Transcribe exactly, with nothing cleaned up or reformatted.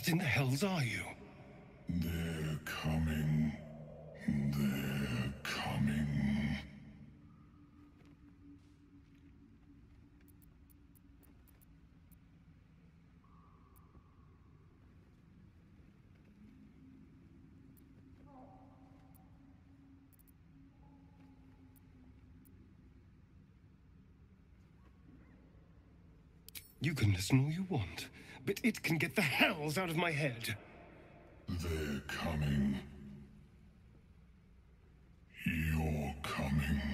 What in the hells are you? They're coming. They're coming. You can listen all you want, but it can get the hells out of my head. They're coming. You're coming.